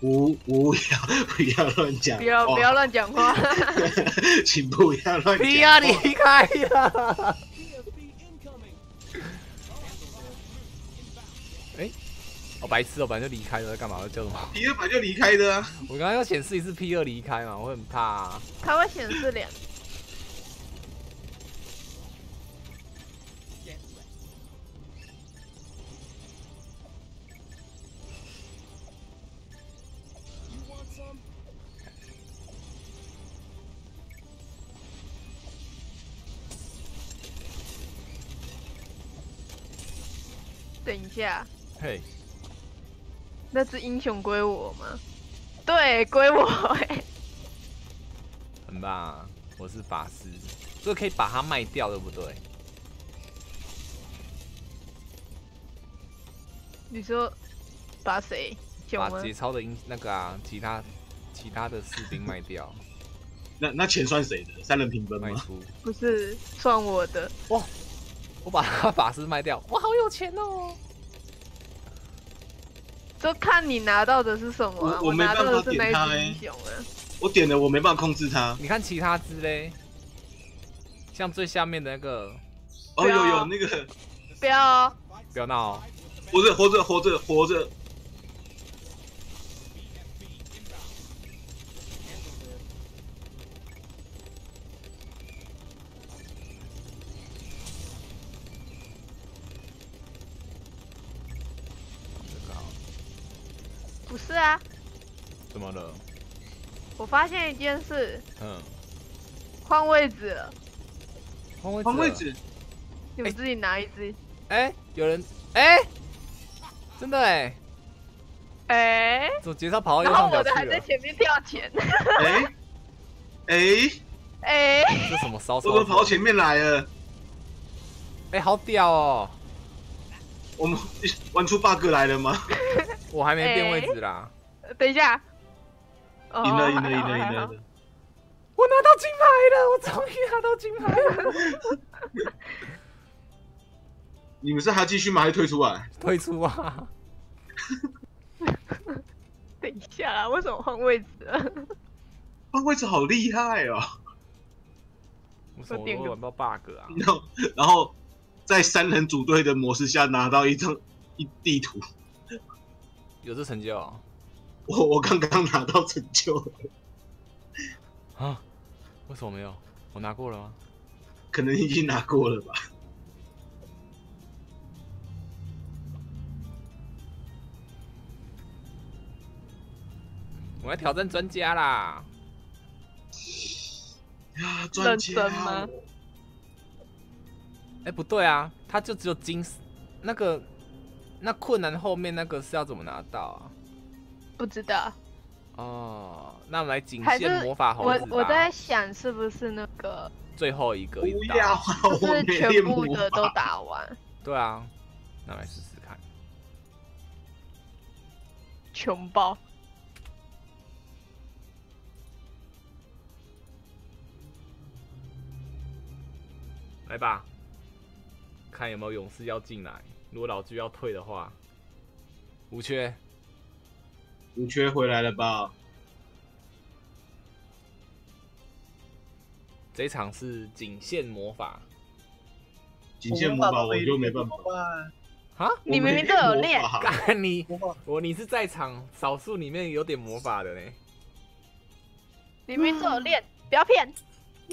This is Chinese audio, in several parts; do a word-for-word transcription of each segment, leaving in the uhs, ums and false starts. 无无要不要乱讲，不要不要乱讲话，请不要乱讲话。不要离开呀！哎，我白痴，我本来就离开了，干嘛？叫什么 ？P 二本来就离开的啊！我刚刚要显示一次 P 二离开嘛，我很怕、啊。它会显示两。 等一下，嘿， Hey. 那只英雄归我吗？对，归我、欸。很棒、啊，我是法师，这可以把它卖掉，对不对？你说把谁？把节操的英那个啊，其他其他的士兵卖掉。那那钱算谁的？三人平分吗？不是，算我的。哇！ 我把他法师卖掉，我好有钱哦！就看你拿到的是什么、啊。我, 我没办法点他、欸。我点了，我没办法控制他。你看其他只嘞，像最下面的那个，哦有有那个，不要、哦、不要闹、哦，活着活着活着活着。是啊，怎么了？我发现一件事，嗯，换位置了，换位置，换位置，你们自己拿一只。哎、欸，有人，哎、欸，真的哎、欸，哎、欸，走节操跑到右上角去了。然后我的还在前面跳钱。哎、欸，哎、欸，哎、欸，这什么骚操作？我跑到前面来了。哎、欸，好屌哦！我们玩出 bug 来了吗？我还没变位置啦！欸、等一下，赢了赢了赢了赢了！我拿到金牌了，我终于拿到金牌了！你们是还继续吗？还是退出啊？退出啊！等一下啦，为什么换位置啊？换位置好厉害哦！我怎么会玩到 bug 啊？然后，然后在三人组队的模式下拿到一张一地图。 有这成就、哦，我我刚刚拿到成就了啊？为什么没有？我拿过了吗？可能已经拿过了吧。我要挑战专家啦！啊，专家吗？哎、欸，不对啊，他就只有金那个。 那困难后面那个是要怎么拿到啊？不知道。哦，那我们来警戒魔法猴子吧。我我在想是不是那个最后一个一打？不要啊！我没练魔法。全部的都打完。对啊，那来试试看。穷爆。来吧，看有没有勇士要进来。 如果老居要退的话，无缺，无缺回来了吧？这一场是仅限魔法，仅限魔法我就没办法。啊？你明明都有练，你我你是在场少数里面有点魔法的嘞。你明明都有练，不要骗。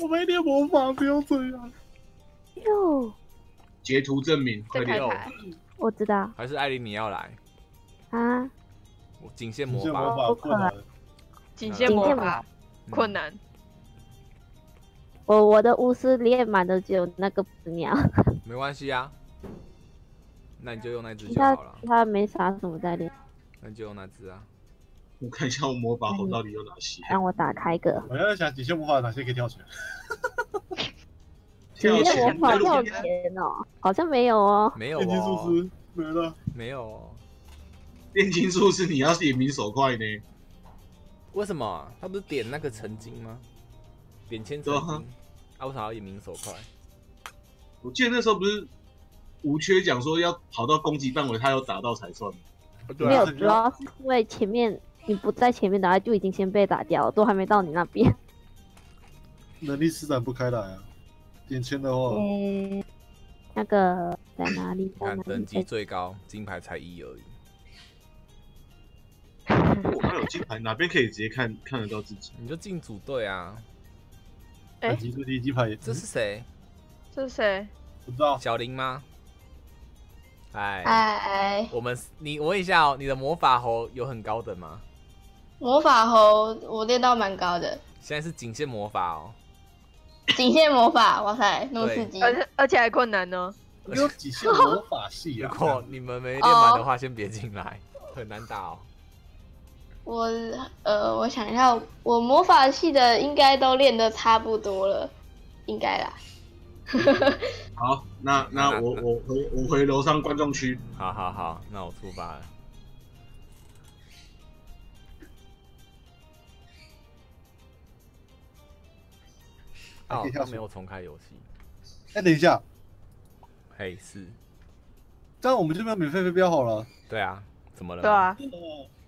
我没练魔法，不要这样。哟。 截图证明，快点！我知道，还是艾琳你要来啊？我仅限魔法，不可能，仅限魔法困难。我我的巫师练满的只有那个鸟，没关系啊。那你就用那只就好了。他没啥什么在练，那你就用那只啊。我看一下我魔法猴到底有哪些。让我打开个。我要想仅限魔法哪些可以跳起来。 你那魔法跳钱哦，好像没有哦，没有哦，炼金术师没了，没有哦。炼金术师你要点名手快呢？为什么？他不是点那个成金吗？点千成金，啊，为啥要点名手快？我记得那时候不是无缺讲说要跑到攻击范围，他要打到才算。没有，主要是因为前面你不在前面打，就已经先被打掉了，都还没到你那边。能力施展不开来啊！点签的话，欸、那个在哪里？看等级最高，金牌才一而已。我还有金牌，哪边可以直接看看得到自己？你就进组队啊！哎、欸，等级最低金牌，这是谁？这是谁？不知道，小林吗？ 哎， 哎我们你我问一下哦，你的魔法猴有很高等吗？魔法猴我练到蛮高的，现在是仅限魔法哦。仅限魔法，哇塞，那么刺激，而且而且还困难呢。有极限魔法系啊！如果你们没练满的话， oh, 先别进来，很难打哦。我呃，我想一下，我魔法系的应该都练得差不多了，应该啦。 好，那那我我回我回楼上观众区。好好好，那我出发了。哦，他没有重开游戏。哎、欸，等一下，嘿是，这样我们就没有免费飞镖好了。对啊，怎么了？对啊，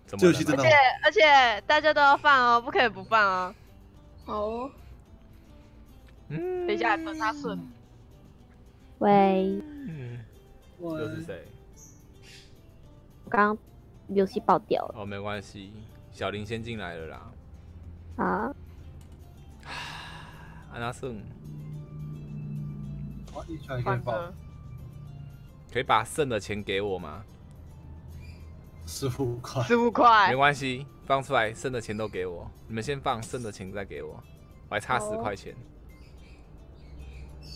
怎么了？而且而且大家都要放哦，不可以不放哦。哦。 嗯，等一下，等他顺。喂，喂，这是谁？我刚刚游戏爆掉了。哦，没关系，小林先进来了啦。啊？安娜圣，我一拳给你爆。可以把剩的钱给我吗？十五块。十五块。没关系，放出来剩的钱都给我。你们先放剩的钱，再给我。我还差十块钱。哦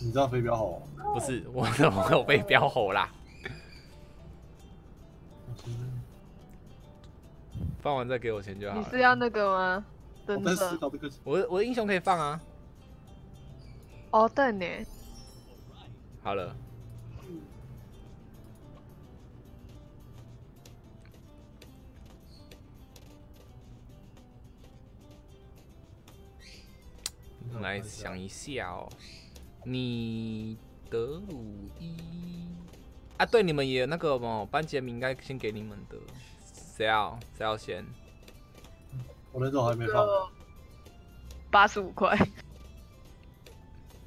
你知道飞镖猴？不是，我怎么有飞镖猴啦？放完再给我钱就好。你是要那个吗？真的？我我的英雄可以放啊。哦，对呢。好了。我们来想一下哦。 你德鲁伊啊，对，你们也有那个嘛，班杰明应该先给你们的，谁要谁要先？我那种还没放，八十五块。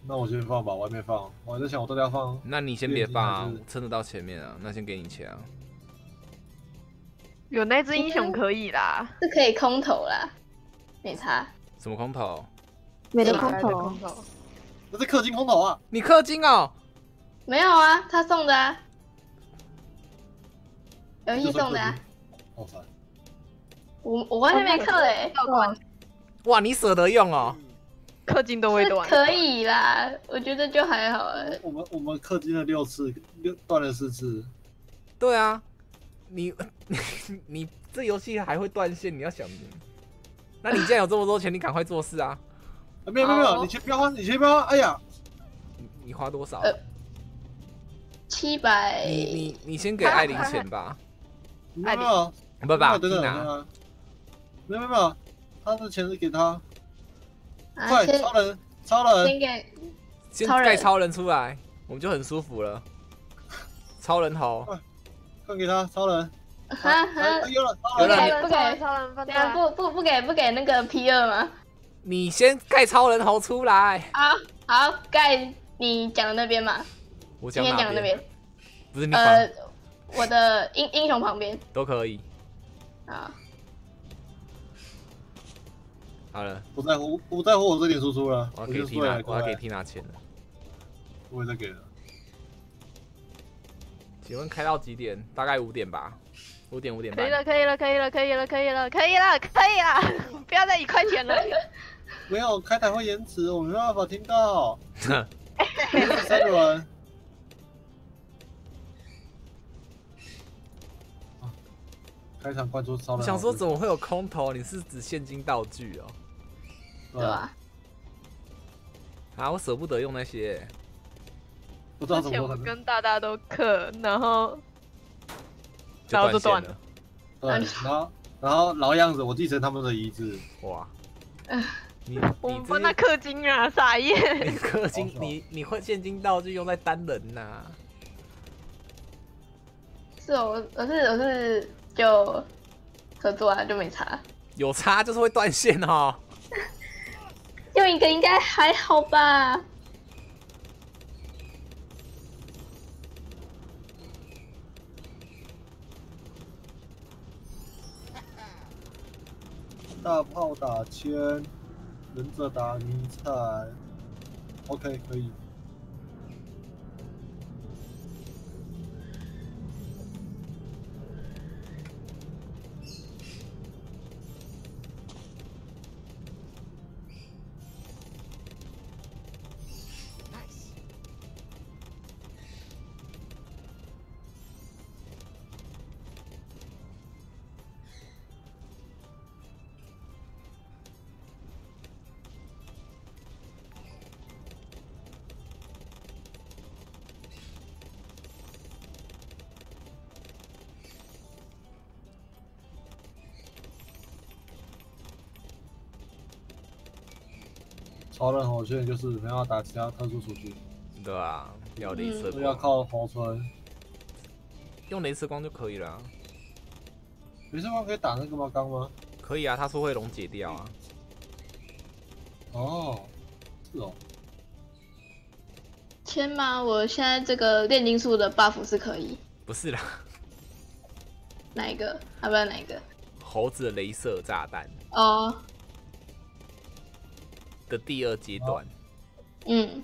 那我先放吧，我还没放，我还在想我到底要放。那你先别放啊，撑得到前面啊，那先给你钱啊。有那只英雄可以啦，是可以空投啦，没差。什么空投？没得空投。 这是氪金空投啊！你氪金哦？没有啊，他送的啊，游戏送的啊。好烦！我我完全没氪哎，哇，你舍得用哦？氪金都会断。可以啦，我觉得就还好哎。我们我们氪金了六次，六断了四次。对啊，你你你这游戏还会断线，你要想。那你既然有这么多钱，你赶快做事啊！ 没有没有没有，你先不要花，你先不要花。哎呀，你你花多少？七百。你你你先给艾琳钱吧。没有没有，不不，等等等，没有没有没有，他的钱是给他。快，超人，超人，先给，先盖超人出来，我们就很舒服了。超人头，快给他超人。哈哈，有了，有了，不给超人，不给，不不不给不给那个 P 二吗？ 你先盖超人猴出来啊！好，盖你讲的那边嘛。我讲的那边，不是你呃，我的英英雄旁边都可以。啊，好了，不在乎，不在乎我这点输出了。我要给 Tina， 我要给 Tina 钱了。我也在给了。请问开到几点？大概五点吧。 五点五点半，可以了，可以了，可以了，可以了，可以了，可以了，可以了，不要再一块钱了。没有开台会延迟，我没办法听到。三轮。开场快速超人。想说怎么会有空投？你是指现金道具哦？对吧？啊，我舍不得用那些。不知道怎么。而且我跟大大都氪，然后。 然后就断了，对，然后然后老样子，我继承他们的遗志。哇，你我们帮他氪金啊，傻眼！你氪金，你你会现金道具用在单人呐？是哦，我是我是就合作啊，就没差。有差就是会断线哦。用一个应该还好吧。 大炮打铅，忍者打迷彩 ，OK 可以。超人火线就是没办法打其他特殊属性，对啊，要雷射光，要靠活存，用雷射光就可以了、啊。雷射光可以打那个吗？钢吗？可以啊，它说会溶解掉啊。哦，是哦。签吗？我现在这个炼金术的 buff 是可以。不是啦。哪一个？还不知道哪一个？猴子的雷射炸弹。哦。 的第二阶段，嗯，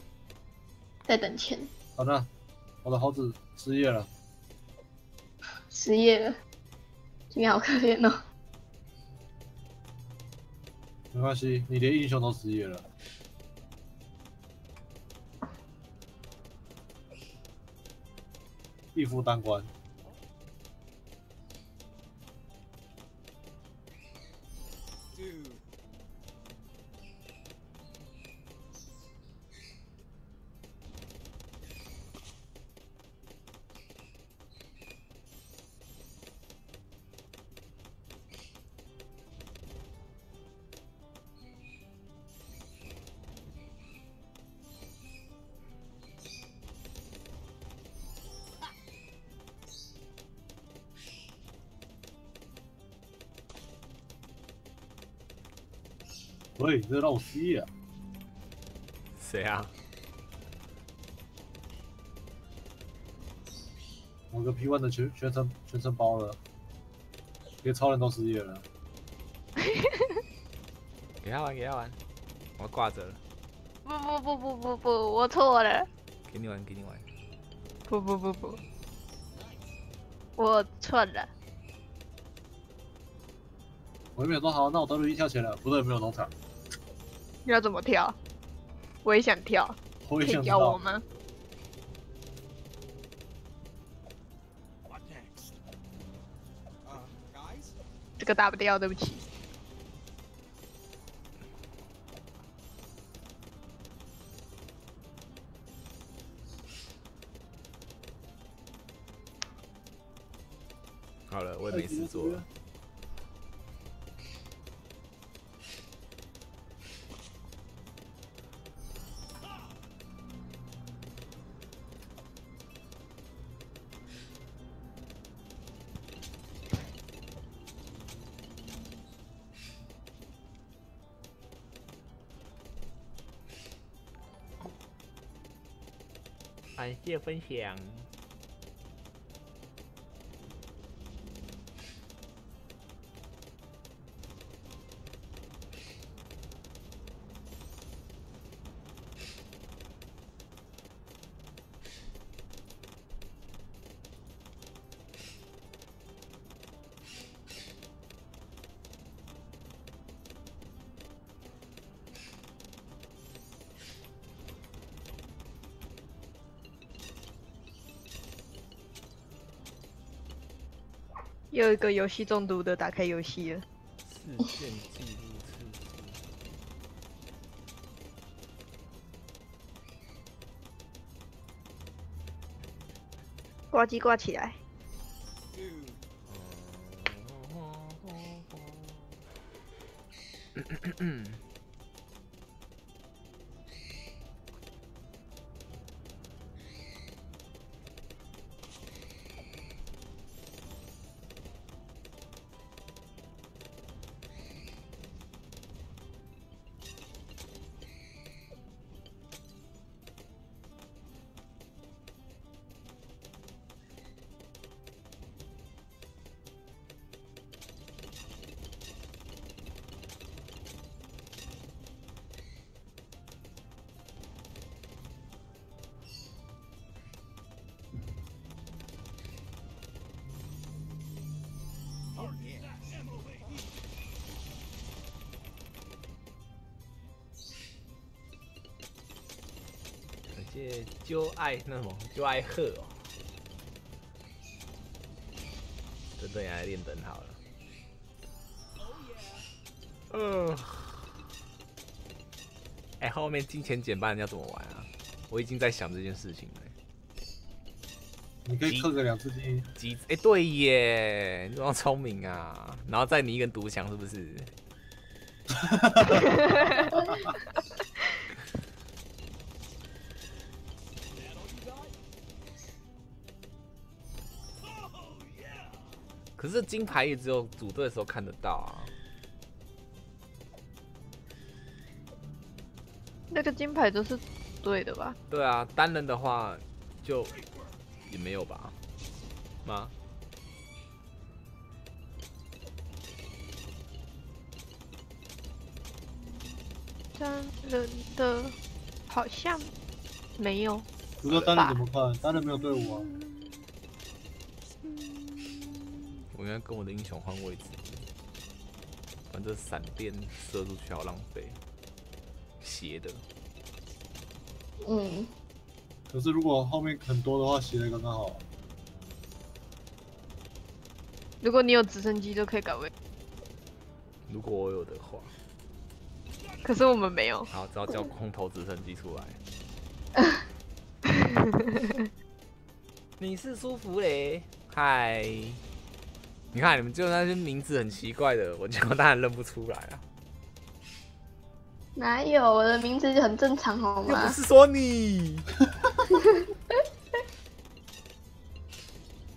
在等钱。好的，我的猴子失业了，失业了，今天好可怜哦。没关系，你连英雄都失业了。一夫当关。 喂，这让我失业啊！谁啊？我个 P 一 的全全程全程包了，连超人都失业了。给他玩，给他玩，我挂着了。不不不不不不，我错了。给你玩，给你玩。不不不不，我错了。 我没有说好，那我 W 一 跳起来了，不对，没有农场。你要怎么跳？我也想跳，可以教我吗？这个打不掉，对不起。好了，我也没事做了。 感谢分享。又一个游戏中毒的打开游戏了。事件记录次数。挂机挂起来。嗯也就爱那么就爱喝哦。这对来练等好了。嗯、呃。哎、欸，后面金钱减半要怎么玩啊？我已经在想这件事情了、欸。 你可以克个两只鸡，鸡哎、欸、对耶，你怎么聪明啊？然后再你一个人独强是不是？可是金牌也只有组队的时候看得到啊。那个金牌都是对的吧？对啊，单人的话就。 也没有吧？吗？单人的好像没有。你说单人怎么看？单人没有队伍啊。我应该跟我的英雄换位置，反正闪电射出去好浪费，斜的。嗯。 可是如果后面很多的话，斜的刚刚好。如果你有直升机就可以改位。如果我有的话。可是我们没有。好，只要叫空投直升机出来。你是舒芙蕾，嗨。你看你们就那些名字很奇怪的，我就当然认不出来啊。哪有，我的名字就很正常好吗？又不是说你。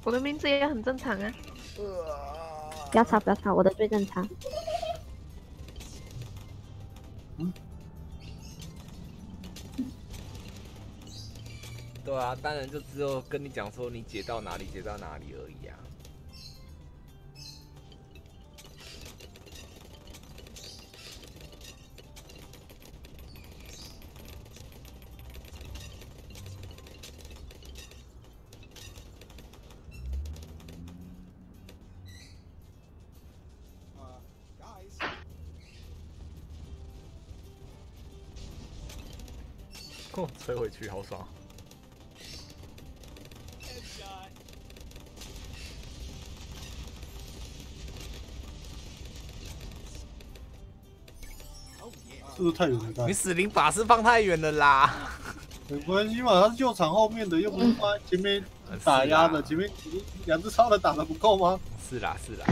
我的名字也很正常啊！不要吵，不要吵，我的最正常。嗯？对啊，当然就只有跟你讲说你解到哪里，解到哪里而已啊。吹回去好爽！是不是太远了？你死灵法师放太远了啦！没关系嘛，他是救场后面的，又不是他前面打压的，前面两只超人打的不够吗？是啦，是啦。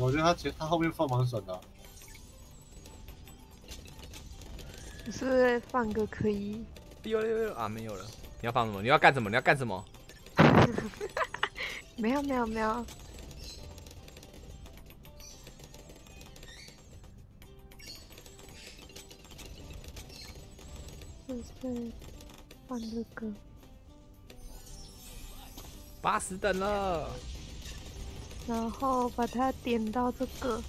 我觉得他前他后面放蛮爽的、啊，你是不是放个可以？有了有了啊，没有了。你要放什么？你要干什么？你要干什么？没有没有没有。就是放这个。八十等了。 然后把它点到这个。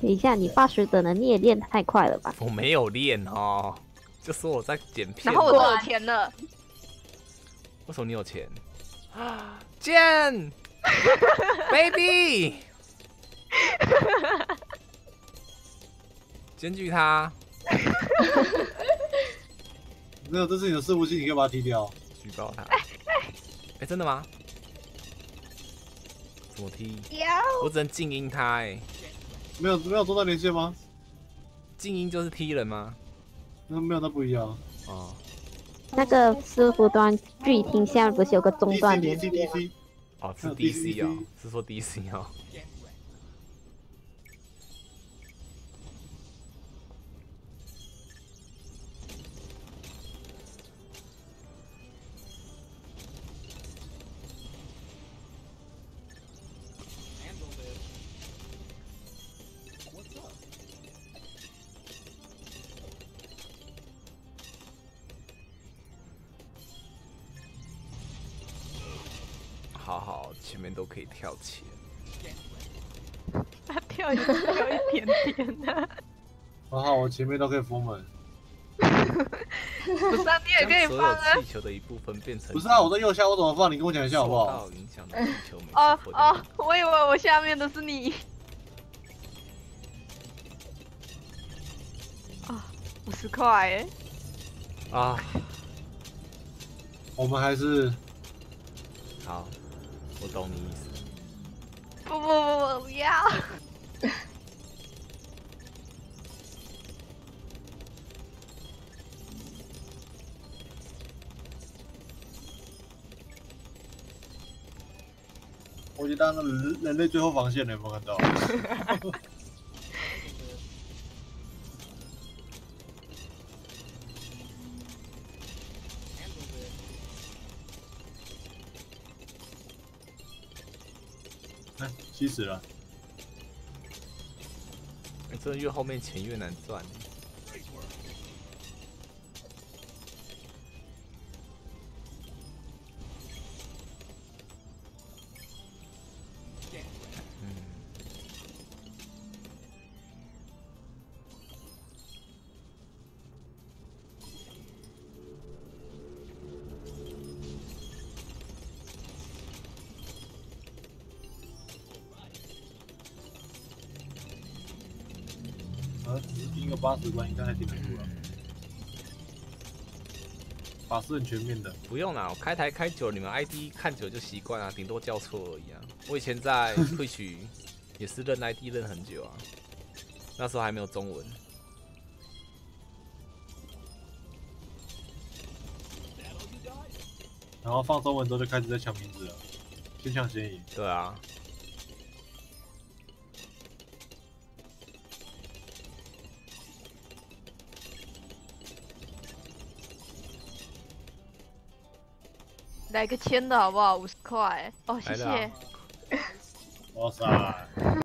等一下，你八十等的你也练太快了吧？我没有练哦，就说我在剪片。然后我有钱了。为什么你有钱？啊，剑 ，baby， 检举他。没有，这是你的事务性，你可以把它踢掉，举报他。哎哎，哎，真的吗？ 怎么踢？我只能静音他哎、欸。没有没有做到连线吗？静音就是踢人吗？那没有，那不一样。哦。那个伺服端巨听下面不是有个中断连线吗？哦，是 D C 哦，是说 D C 哦。可以跳起，他跳一跳一点点啊！好好，我前面都可以封门。不是啊，你也可以放啊。气球的一部分变成不是啊，我在右下，我怎么放？你跟我讲一下好不好？哦哦，我以为我下面的是你。十块哎、欸。啊，我们还是好，我懂你意思。不不不不，不要。我觉得那人人类最后防线，你有没有看到？哎，七十了！哎、欸，真的越后面钱越难赚。 一个八十关应该还挺不错了，法师很全面的。不用啦，我开台开久了，你们 I D 看久就习惯了，顶多叫错而已啊。我以前在退取也是认 I D 认很久啊，那时候还没有中文。然后放中文之后就开始在抢名字了，先抢先赢。对啊。 来个签的好不好？五十块哦，谢谢。哇塞！